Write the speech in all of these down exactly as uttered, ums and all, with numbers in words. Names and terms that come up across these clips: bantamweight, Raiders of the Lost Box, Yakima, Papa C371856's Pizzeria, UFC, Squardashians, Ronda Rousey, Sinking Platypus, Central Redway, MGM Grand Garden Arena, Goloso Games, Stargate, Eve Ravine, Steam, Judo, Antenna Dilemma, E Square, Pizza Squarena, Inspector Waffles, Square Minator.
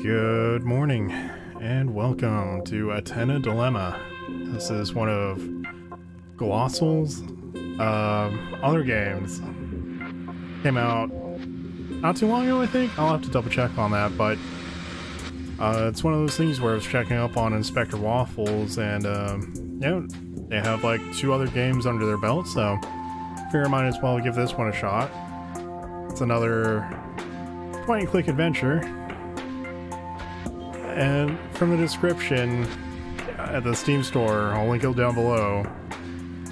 Good morning, and welcome to Antenna Dilemma. This is one of Goloso's um, other games. Came out not too long ago, I think. I'll have to double check on that, but uh, it's one of those things where I was checking up on Inspector Waffles, and um, you know, they have like two other games under their belt, so I figure I might as well give this one a shot. It's another point and click adventure, and from the description at the Steam store, I'll link it down below,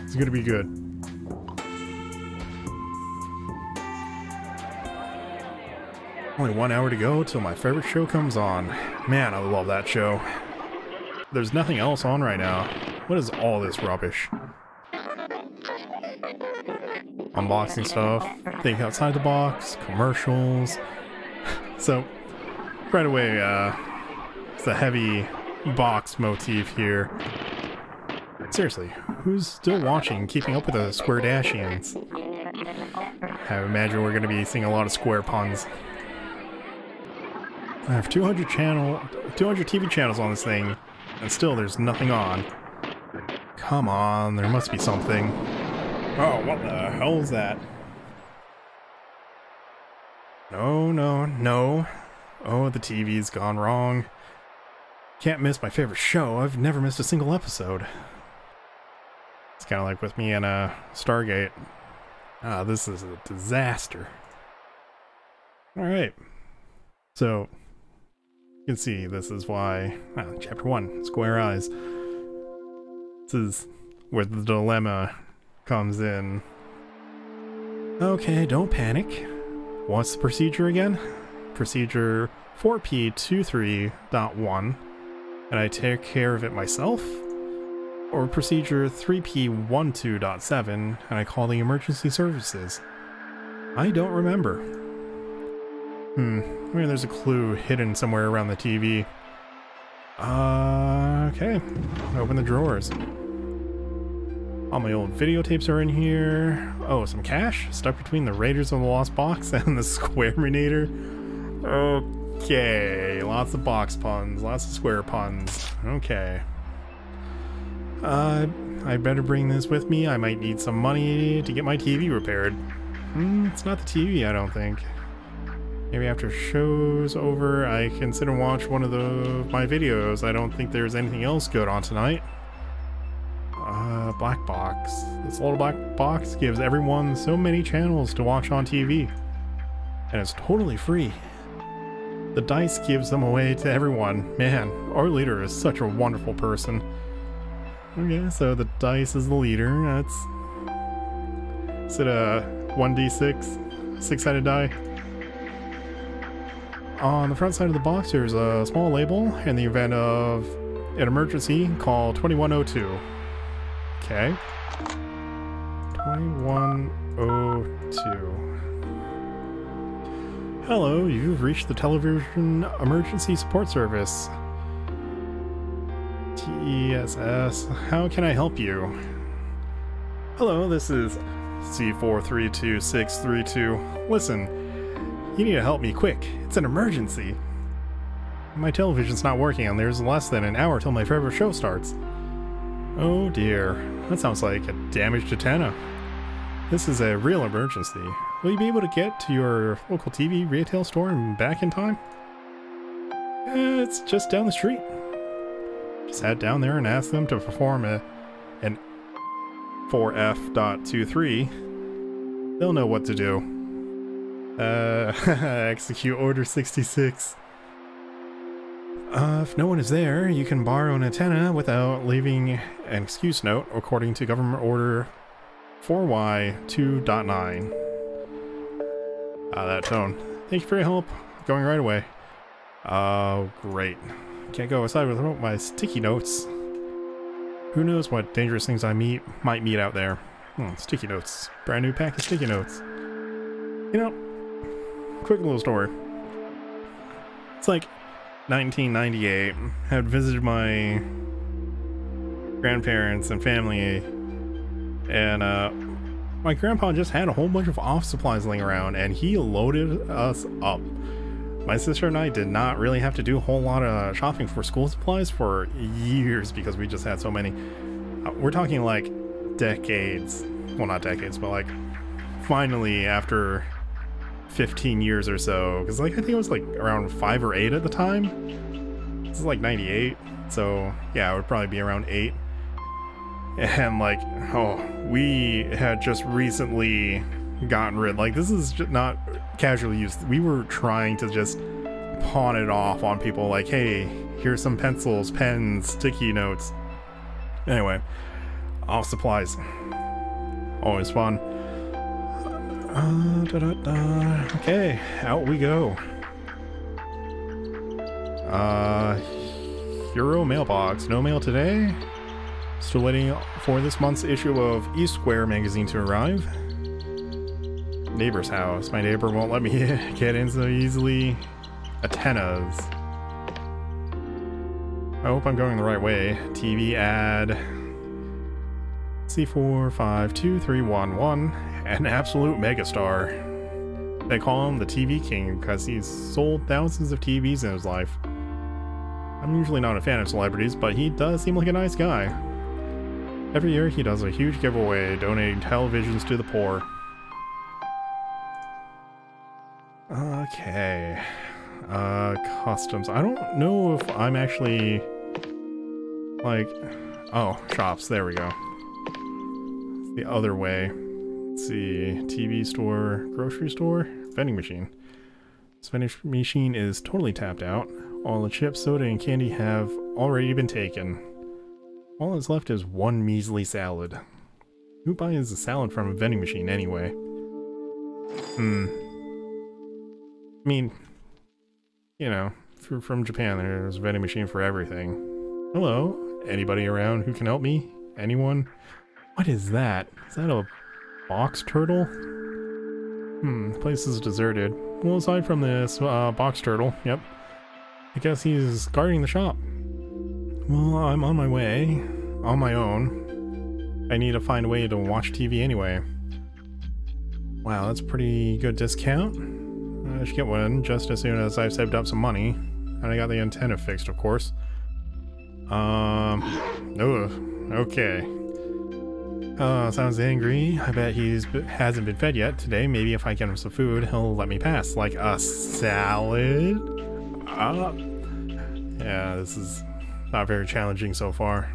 it's gonna be good. Only one hour to go till my favorite show comes on. Man, I love that show. There's nothing else on right now. What is all this rubbish? Unboxing stuff, think outside the box, commercials. So right away, uh, it's a heavy box motif here. Seriously, who's still watching Keeping Up with the Squardashians? I imagine we're going to be seeing a lot of square puns. I have two hundred channel, two hundred T V channels on this thing, and still there's nothing on. Come on, there must be something. Oh, what the hell is that? No, no, no. Oh, the T V's gone wrong. Can't miss my favorite show. I've never missed a single episode. It's kind of like with me and uh, Stargate. Ah, this is a disaster. Alright. So, you can see this is why... Ah, chapter one, Square Eyes. This is where the dilemma comes in. Okay, don't panic. What's the procedure again? Procedure four P twenty-three point one, and I take care of it myself? Or procedure three P twelve point seven, and I call the emergency services? I don't remember. Hmm, I mean, there's a clue hidden somewhere around the T V. Uh, okay, open the drawers. All my old videotapes are in here. Oh, some cash? Stuck between the Raiders of the Lost Box and the Square Minator? Okay, lots of box puns, lots of square puns. Okay. Uh, I better bring this with me. I might need some money to get my T V repaired. Hmm, it's not the T V, I don't think. Maybe after show's over, I can sit and watch one of the my videos. I don't think there's anything else good on tonight. Uh, black box. This little black box gives everyone so many channels to watch on T V, and it's totally free. The dice gives them away to everyone. Man, our leader is such a wonderful person. Okay, so the dice is the leader. That's... is it a one D six? Six-sided die? On the front side of the box, there's a small label. In the event of an emergency, call twenty-one oh two. Okay. twenty-one oh two. Hello, you've reached the Television Emergency Support Service. T E S S. How can I help you? Hello, this is C four three two six three two. Listen, you need to help me quick. It's an emergency. My television's not working, and there's less than an hour till my favorite show starts. Oh dear, that sounds like a damaged antenna. This is a real emergency. Will you be able to get to your local T V retail store and back in time? Eh, it's just down the street. Just head down there and ask them to perform a, an four F point two three. They'll know what to do. Uh, execute Order sixty-six. Uh, if no one is there, you can borrow an antenna without leaving an excuse note, according to Government Order four Y two point nine. Ah, that tone. Thank you for your help. Going right away. Oh, great. Can't go outside without my sticky notes. Who knows what dangerous things I meet might meet out there. Hmm, sticky notes. Brand new pack of sticky notes. You know, quick little story. It's like... nineteen ninety-eight, I had visited my grandparents and family, and uh, my grandpa just had a whole bunch of office supplies laying around, and he loaded us up. My sister and I did not really have to do a whole lot of shopping for school supplies for years because we just had so many. Uh, we're talking like decades. Well, not decades, but like finally after fifteen years or so, because like I think it was like around five or eight at the time. This is like ninety-eight, so yeah, it would probably be around eight. And like, oh, we had just recently gotten rid, like this is just not casually used. We were trying to just pawn it off on people like, hey, here's some pencils, pens, sticky notes. Anyway, all supplies. Always fun. Uh, da, da, da. Okay, out we go. Uh, Euro mailbox. No mail today. Still waiting for this month's issue of E Square magazine to arrive. Neighbor's house. My neighbor won't let me get in so easily. Antennas. I hope I'm going the right way. T V ad. C four five two three one one. An absolute megastar. They call him the T V King because he's sold thousands of T Vs in his life. I'm usually not a fan of celebrities, but he does seem like a nice guy. Every year he does a huge giveaway, donating televisions to the poor. Okay. Uh, customs. I don't know if I'm actually... Like... Oh, shops. There we go. The other way. Let's see. T V store, grocery store, vending machine. This vending machine is totally tapped out. All the chips, soda, and candy have already been taken. All that's left is one measly salad. Who buys a salad from a vending machine anyway? Hmm. I mean, you know, if from Japan, there's a vending machine for everything. Hello? Anybody around who can help me? Anyone? What is that? Is that a box turtle? Hmm, the place is deserted. Well, aside from this uh, box turtle, yep. I guess he's guarding the shop. Well, I'm on my way. On my own. I need to find a way to watch T V anyway. Wow, that's a pretty good discount. I should get one just as soon as I've saved up some money. And I got the antenna fixed, of course. Um, ugh, okay. Uh, sounds angry. I bet he's hasn't been fed yet today. Maybe if I get him some food, he'll let me pass. Like a salad? Uh, yeah, this is not very challenging so far.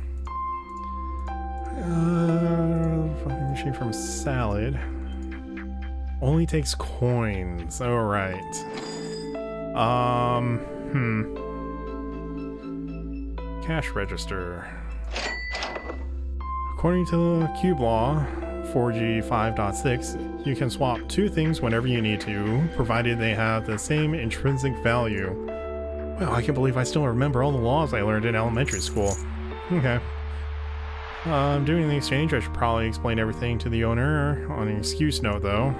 Uh, machine from salad. Only takes coins. All right. Um, hmm. Cash register. According to Cube Law four G five point six, you can swap two things whenever you need to, provided they have the same intrinsic value. Wow, I can't believe I still remember all the laws I learned in elementary school. Okay. Um, uh, doing the exchange, I should probably explain everything to the owner on an excuse note, though.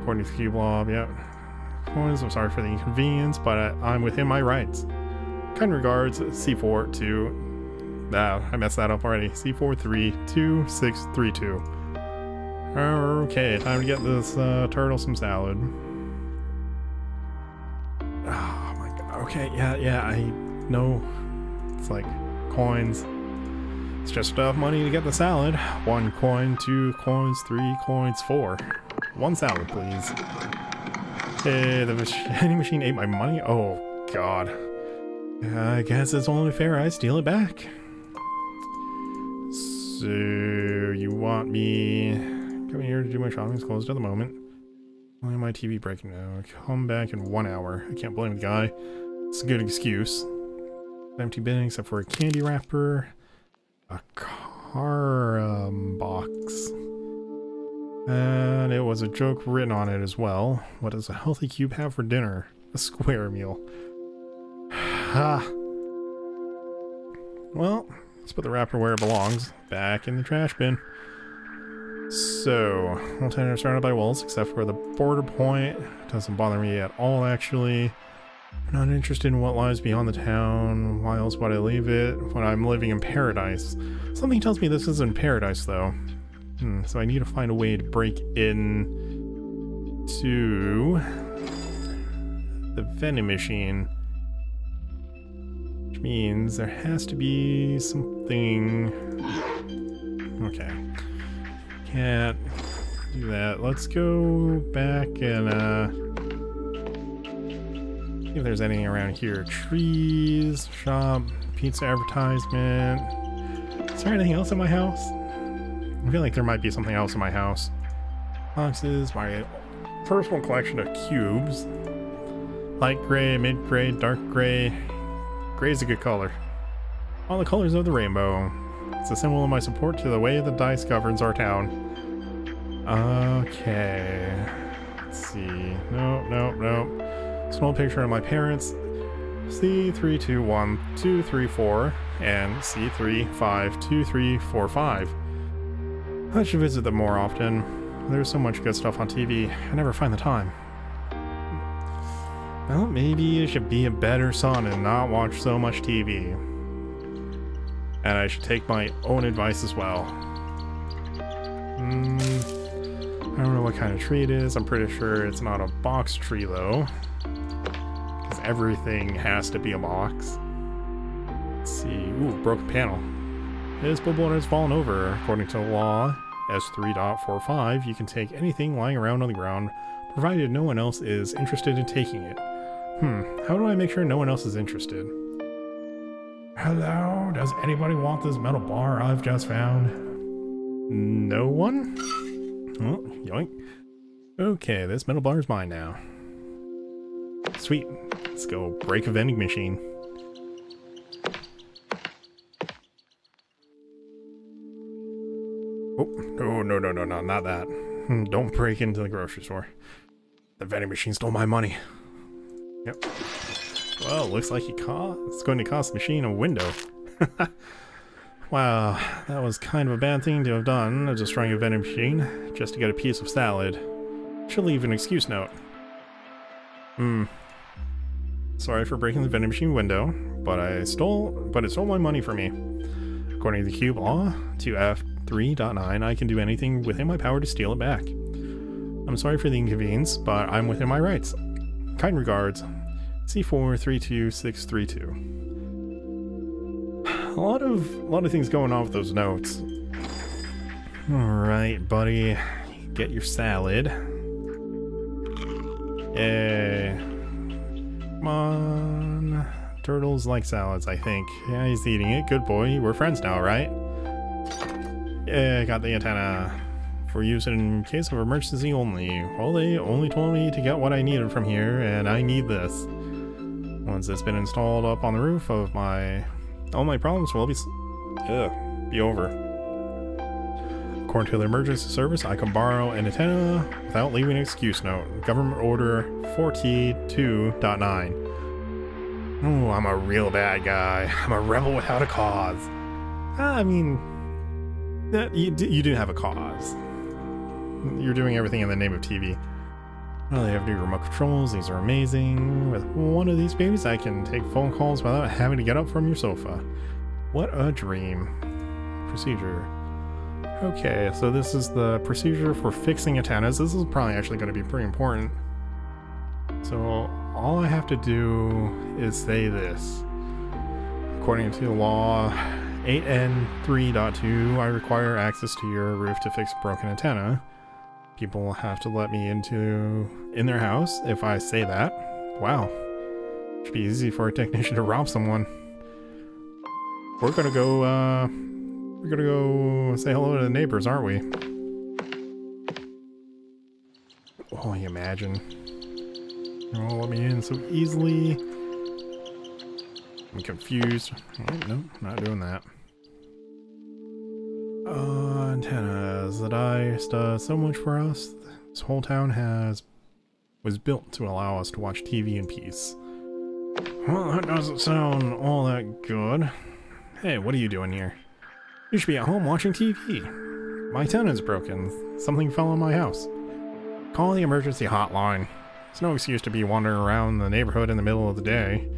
According to Cube Law, yep. I'm sorry for the inconvenience, but I'm within my rights. Kind regards, C four to... Ah, I messed that up already. C four three two six three two. Okay, time to get this uh, turtle some salad. Oh my god. Okay, yeah, yeah, I know. It's like coins. It's just enough money to get the salad. One coin, two coins, three coins, four. One salad, please. Hey, the vending machine ate my money? Oh god. I guess it's only fair I steal it back. So you want me coming here to do my shopping? It's closed at the moment. Only my T V breaking now. Come back in one hour. I can't blame the guy. It's a good excuse. Empty bin except for a candy wrapper, a car um, box, and it was a joke written on it as well. What does a healthy cube have for dinner? A square meal. Ha. Well. Let's put the wrapper where it belongs, back in the trash bin. So, all ten are surrounded by walls, except for the border point. Doesn't bother me at all, actually. Not interested in what lies beyond the town. Why else would I leave it when I'm living in paradise? Something tells me this isn't paradise, though. Hmm, so I need to find a way to break in to the vending machine. Which means there has to be something. Okay. Can't do that. Let's go back and uh, see if there's anything around here. Trees, shop, pizza advertisement. Is there anything else in my house? I feel like there might be something else in my house. Boxes, my personal collection of cubes. Light gray, mid gray, dark gray. Gray's a good color. All the colors of the rainbow. It's a symbol of my support to the way the dice governs our town. Okay. Let's see. Nope, nope, nope. Small picture of my parents. C three two one two three four and C three five two three four five. I should visit them more often. There's so much good stuff on T V, I never find the time. Well, maybe I should be a better son and not watch so much T V. And I should take my own advice as well. Mm, I don't know what kind of tree it is. I'm pretty sure it's not a box tree though. Because everything has to be a box. Let's see. Ooh, broken panel. This billboard has fallen over. According to law S three point four five, you can take anything lying around on the ground, provided no one else is interested in taking it. Hmm, how do I make sure no one else is interested? Hello, does anybody want this metal bar I've just found? No one? Oh, yoink. Okay, this metal bar is mine now. Sweet. Let's go break a vending machine. Oh, no, no, no, no, no, not that. Don't break into the grocery store. The vending machine stole my money. Yep. Well, looks like it cost, it's going to cost the machine a window. Wow, that was kind of a bad thing to have done, destroying a vending machine just to get a piece of salad. Should leave an excuse note. Hmm. Sorry for breaking the vending machine window, but I stole, but it stole my money from me. According to the cube law, two F three point nine, I can do anything within my power to steal it back. I'm sorry for the inconvenience, but I'm within my rights. Kind regards, C four three two six three two. A lot of a lot of things going on with those notes. Alright, buddy. Get your salad. Yay. Come on. Turtles like salads, I think. Yeah, he's eating it. Good boy. We're friends now, right? Yeah, I got the antenna. For use in case of emergency only. Well, they only told me to get what I needed from here, and I need this. Once it's been installed up on the roof of my... all my problems will be... Ugh, be over. According to the emergency service, I can borrow an antenna without leaving an excuse note. Government Order four T two point nine. Ooh, I'm a real bad guy. I'm a rebel without a cause. I mean... That, you, do, you do have a cause. You're doing everything in the name of T V. Well, they have new remote controls. These are amazing. With one of these babies, I can take phone calls without having to get up from your sofa. What a dream. Procedure. Okay, so this is the procedure for fixing antennas. This is probably actually going to be pretty important. So all I have to do is say this. According to law eight N three point two, I require access to your roof to fix broken antenna. People have to let me into in their house if I say that. Wow. Should be easy for a technician to rob someone. We're gonna go, uh... We're gonna go say hello to the neighbors, aren't we? Oh, you imagine. They won't let me in so easily. I'm confused. Oh, no, not doing that. Uh, antennas, the dice does so much for us. This whole town has was built to allow us to watch T V in peace. Well, that doesn't sound all that good. Hey, what are you doing here? You should be at home watching T V. My antenna's broken. Something fell on my house. Call the emergency hotline. There's no excuse to be wandering around the neighborhood in the middle of the day.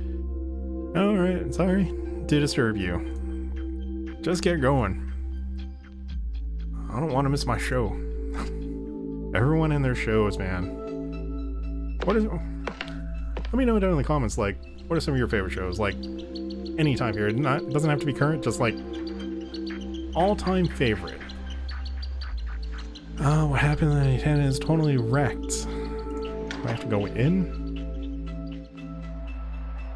Alright, sorry to disturb you. Just get going. I don't want to miss my show. Everyone in their shows, man. What is... Let me know down in the comments, like, what are some of your favorite shows? Like, any time period. Not, it doesn't have to be current, just like, all-time favorite. Oh, what happened to the antenna is totally wrecked. Do I have to go in?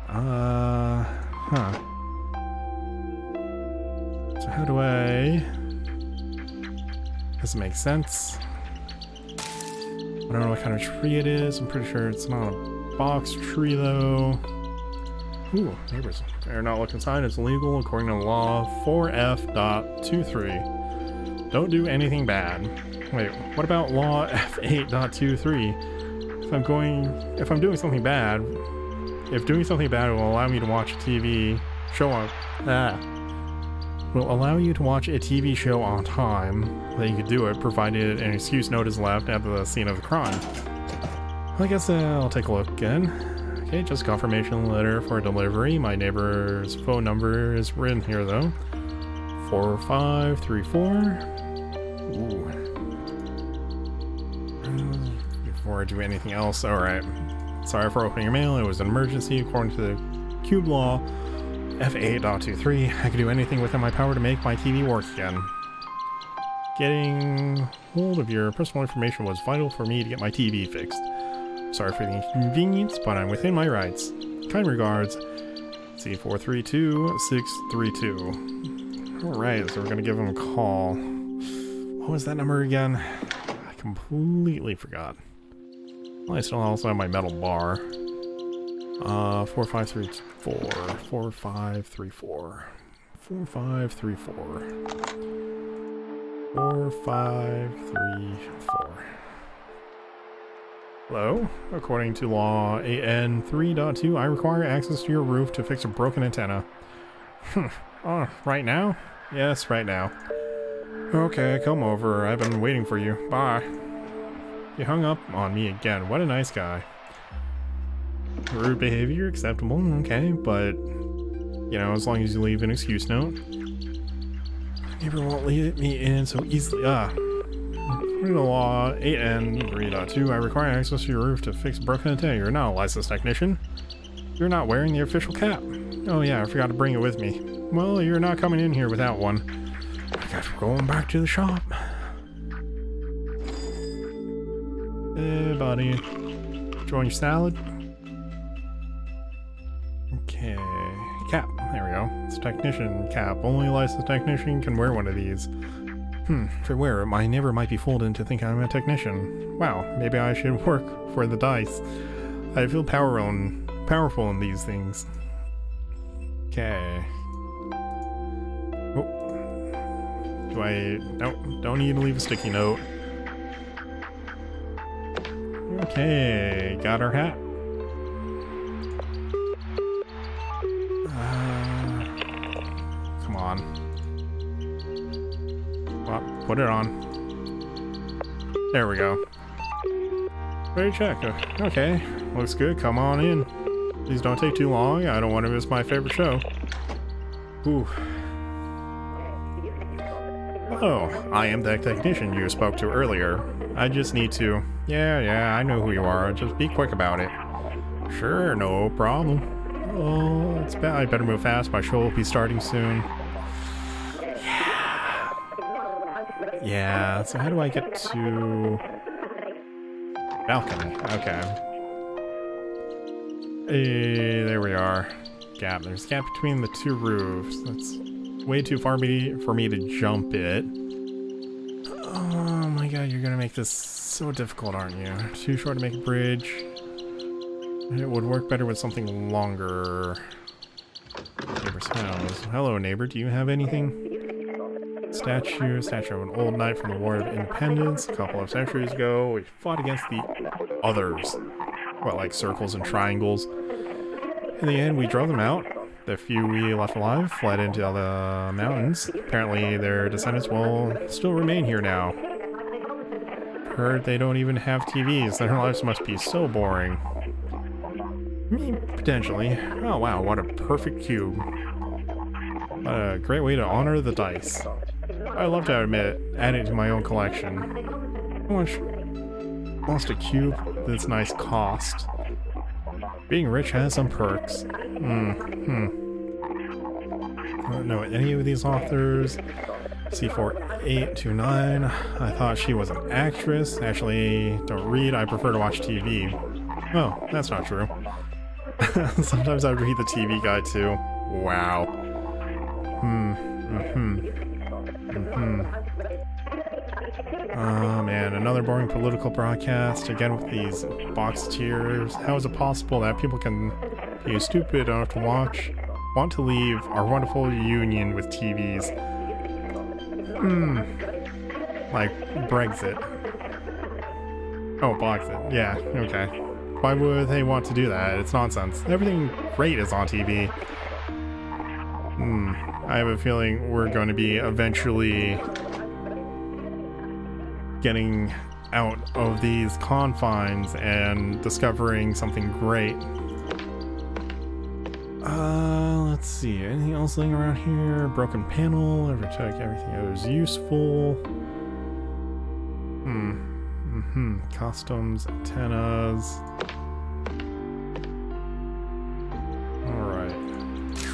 Uh, huh. So how do I... Does it make sense? I don't know what kind of tree it is. I'm pretty sure it's not a box tree, though. Ooh, neighbors. They're not looking inside. It's illegal according to law four F point two three. Don't do anything bad. Wait, what about law F eight point two three? If I'm going... If I'm doing something bad... If doing something bad will allow me to watch a T V show on, ah, will allow you to watch a T V show on time, then you could do it, provided an excuse note is left at the scene of the crime. I guess uh, I'll take a look again. Okay, just confirmation letter for delivery. My neighbor's phone number is written here though. Four five three four. Ooh. Before I do anything else, all right. Sorry for opening your mail. It was an emergency according to the cube law F eight point two three. I could do anything within my power to make my T V work again. Getting hold of your personal information was vital for me to get my T V fixed. Sorry for the inconvenience, but I'm within my rights. Kind regards, C four three two six three two. Alright, so we're gonna give him a call. What was that number again? I completely forgot. I still also have my metal bar. Uh, four five three four. four five three four. four five three four. four five three four. Hello? According to law A N three point two, I require access to your roof to fix a broken antenna. Hmm. Oh, right now? Yes, right now. Okay, come over. I've been waiting for you. Bye. You hung up on me again. What a nice guy. Rude behavior, acceptable, okay, but you know, as long as you leave an excuse note. My neighbor won't let me in so easily. Ah. According to law eight N three point two, I require access to your roof to fix a broken antenna. You're not a licensed technician. You're not wearing the official cap. Oh yeah, I forgot to bring it with me. Well, you're not coming in here without one. I gotta go back to the shop. Hey, buddy. Enjoying your salad? Okay. Cap. There we go. It's a technician cap. Only licensed technician can wear one of these. Hmm. For where? My neighbor might be fooled into thinking I'm a technician. Wow. Maybe I should work for the dice. I feel power on, powerful in these things. Okay. Oh. Do I... No. Don't need to leave a sticky note. Okay, got our hat. Uh, come on. Well, put it on. There we go. Ready to check. Okay, looks good. Come on in. Please don't take too long. I don't want to miss my favorite show. Ooh. Oh, I am that technician you spoke to earlier. I just need to... Yeah, yeah, I know who you are. Just be quick about it. Sure, no problem. Oh, it's bad. I better move fast. My show will be starting soon. Yeah. Yeah, so how do I get to... Balcony. Okay. Hey, there we are. Gap. There's a gap between the two roofs. That's... way too far me for me to jump it. Oh my god, you're gonna make this so difficult, aren't you? Too short to make a bridge. It would work better with something longer. Neighbor's house. Hello, neighbor. Do you have anything? Statue. Statue of an old knight from the War of Independence. A couple of centuries ago, we fought against the others. What, like circles and triangles? In the end, we drove them out. The few we left alive fled into the mountains. Apparently their descendants will still remain here now. Heard they don't even have T Vs. Their lives must be so boring. Potentially. Oh wow, what a perfect cube. What a great way to honor the dice. I love to admit it, add it to my own collection. How much lost a cube this nice cost? Being rich has some perks. Hmm. Hmm. I don't know any of these authors. C four eight two nine. I thought she was an actress. Actually, don't read. I prefer to watch T V. Oh, that's not true. Sometimes I read the T V guide too. Wow. Hmm. Mm-hmm. Mm-hmm. Oh man, another boring political broadcast. Again with these box tiers. How is it possible that people can be stupid enough to watch, want to leave our wonderful union with T Vs? Hmm. Like Brexit. Oh, Brexit. Yeah, okay. Why would they want to do that? It's nonsense. Everything great is on T V. Hmm. I have a feeling we're going to be eventually getting out of these confines and discovering something great. Uh, let's see. Anything else laying around here? Broken panel. Every check. Everything else is useful. Hmm. Mm-hmm. Customs, antennas. Alright.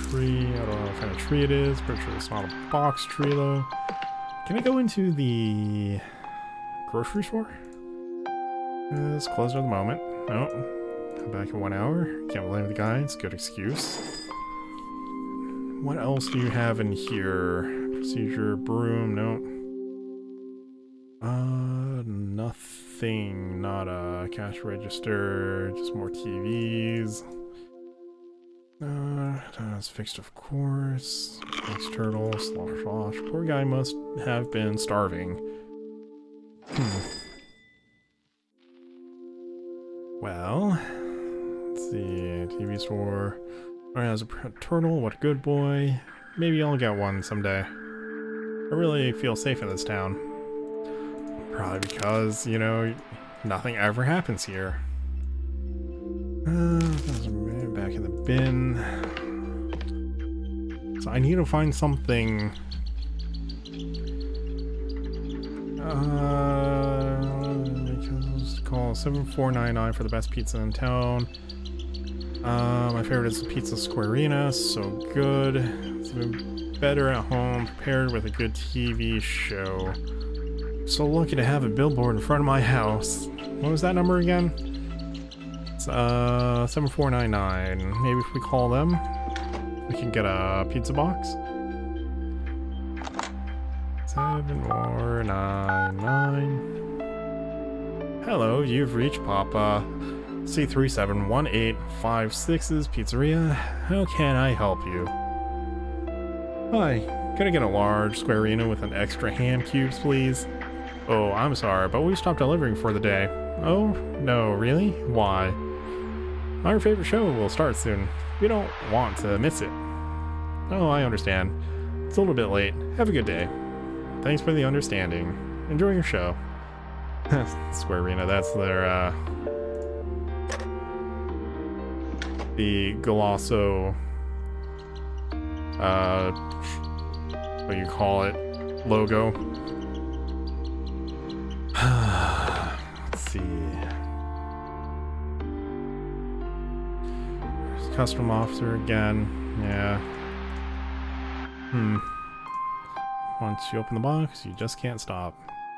Tree. I don't know what kind of tree it is. Pretty sure it's not a box tree though. Can I go into the grocery store? It's closed at the moment. No. Oh, come back in one hour. Can't blame the guy. It's a good excuse. What else do you have in here? Procedure, broom. No. Uh, nothing, not a cash register, just more T Vs. Uh, that's fixed, of course. Fixed turtle, slosh, slosh. Poor guy must have been starving. Hmm. Well, let's see, T V store. Alright, has a turtle, what a good boy. Maybe I'll get one someday. I really feel safe in this town. Probably because, you know, nothing ever happens here. Uh, back in the bin. So I need to find something. Uh, because call seven four nine nine for the best pizza in town. Uh, my favorite is the Pizza Squarena. So good. It's even better at home, paired with a good T V show. So lucky to have a billboard in front of my house. What was that number again? It's uh seven four nine nine. Maybe if we call them, we can get a pizza box. seven four nine nine. Hello, you've reached Papa C three seven one eight five six's Pizzeria. How can I help you? Hi, could I get a large squarina with an extra ham cubes, please? Oh, I'm sorry, but we stopped delivering for the day. Oh, no, really? Why? Our favorite show will start soon. We don't want to miss it. Oh, I understand. It's a little bit late. Have a good day. Thanks for the understanding. Enjoy your show. Squarena, that's their, uh... the Goloso... Uh... what do you call it? Logo. Let's see. There's custom officer again. Yeah. Hmm. Once you open the box, you just can't stop.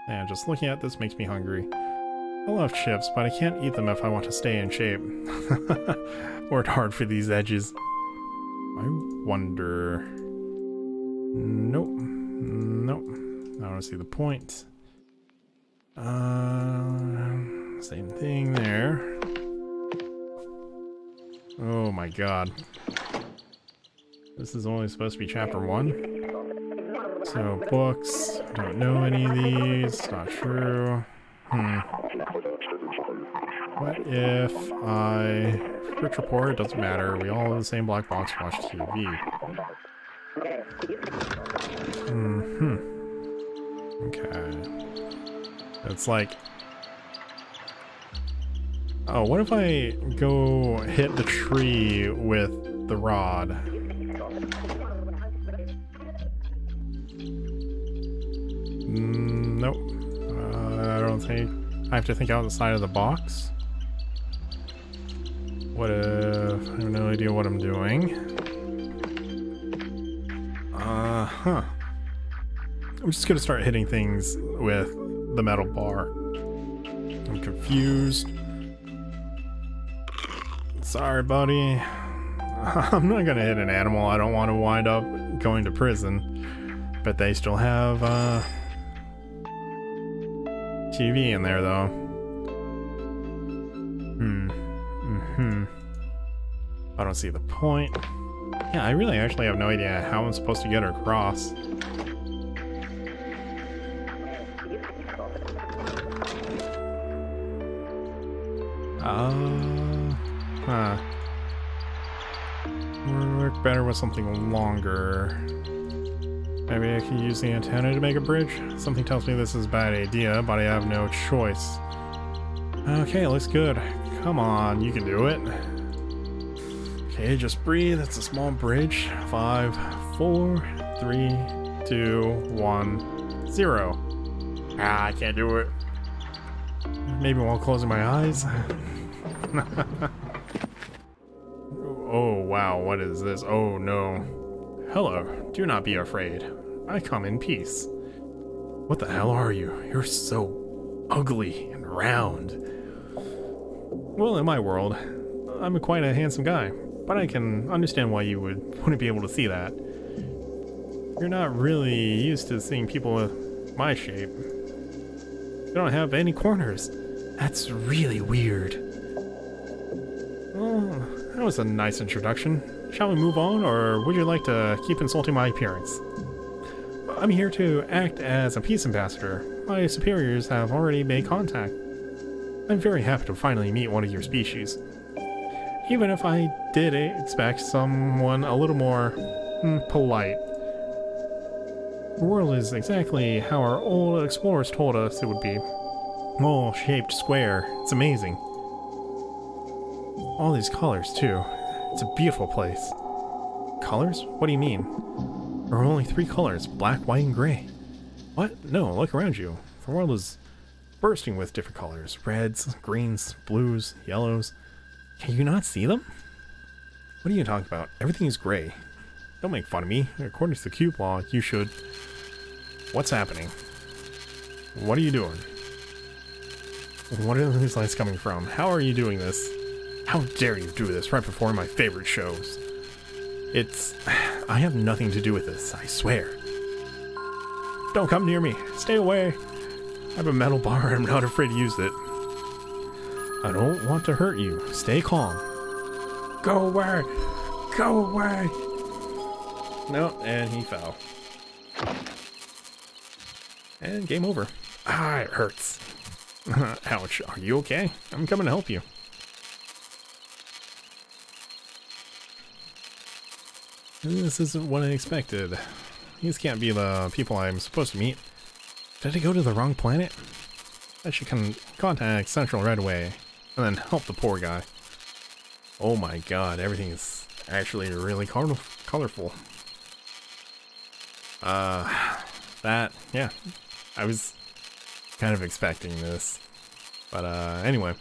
And just looking at this makes me hungry. I love chips, but I can't eat them if I want to stay in shape. Worked hard for these edges. I wonder. Nope. Nope. I don't see the point. Uh, same thing there. Oh my god. This is only supposed to be chapter one. So, books. I don't know any of these. Not sure. Hmm. What if I... Rich report? It doesn't matter. We all have the same black box, watch T V. Mm-hmm. Okay. It's like, oh, what if I go hit the tree with the rod? Mm, nope. Uh, I don't think, I have to think outside of the box. What if... I have no idea what I'm doing. Uh, huh. I'm just gonna start hitting things with the metal bar. I'm confused. Sorry, buddy. I'm not gonna hit an animal. I don't want to wind up going to prison. But they still have uh, T V in there, though. Hmm. Mm-hmm. I don't see the point. Yeah, I really actually have no idea how I'm supposed to get her across. Uh, huh. Work better with something longer. Maybe I can use the antenna to make a bridge? Something tells me this is a bad idea, but I have no choice. Okay, looks good. Come on, you can do it. Okay, just breathe. It's a small bridge. Five, four, three, two, one, zero. Ah, I can't do it. Maybe while closing my eyes. Oh, wow, what is this? Oh, no. Hello, do not be afraid. I come in peace. What the hell are you? You're so ugly and round. Well, in my world, I'm quite a handsome guy, but I can understand why you would, wouldn't be able to see that. You're not really used to seeing people with my shape. They don't have any corners. That's really weird. Oh. That was a nice introduction. Shall we move on, or would you like to keep insulting my appearance? I'm here to act as a peace ambassador. My superiors have already made contact. I'm very happy to finally meet one of your species. Even if I did expect someone a little more mm, polite. The world is exactly how our old explorers told us it would be. Oval-shaped square. It's amazing. All these colors, too. It's a beautiful place. Colors? What do you mean? There are only three colors, black, white, and gray. What? No, look around you. The world is bursting with different colors. Reds, greens, blues, yellows. Can you not see them? What are you talking about? Everything is gray. Don't make fun of me. According to the cube law, you should... What's happening? What are you doing? What are these lights coming from? How are you doing this? How dare you do this right before my favorite shows? It's... I have nothing to do with this, I swear. Don't come near me. Stay away. I have a metal bar. I'm not afraid to use it. I don't want to hurt you. Stay calm. Go away. Go away. No, and he fell. And game over. Ah, it hurts. Ouch. Are you okay? I'm coming to help you. This isn't what I expected. These can't be the people I'm supposed to meet. Did I go to the wrong planet? I should con contact Central Redway and then help the poor guy. Oh my god, everything is actually really color colorful. Uh, that, yeah. I was kind of expecting this. But uh, anyway.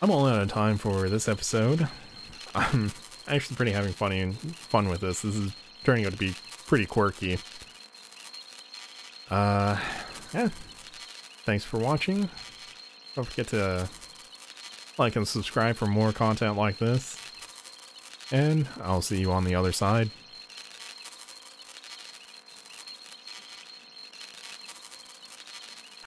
I'm all out of time for this episode. Um... Actually, pretty having funny and fun with this. This is turning out to be pretty quirky. Uh, yeah. Thanks for watching. Don't forget to like and subscribe for more content like this. And I'll see you on the other side.